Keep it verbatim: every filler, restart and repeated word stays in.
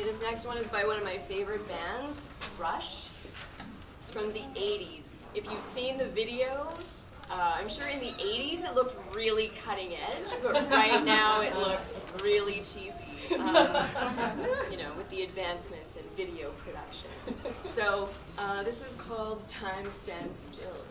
Okay, this next one is by one of my favorite bands, Rush. It's from the eighties. If you've seen the video, uh, I'm sure in the eighties it looked really cutting edge, but right now it looks really cheesy, um, you know, with the advancements in video production. So uh, this is called Time Stand Still.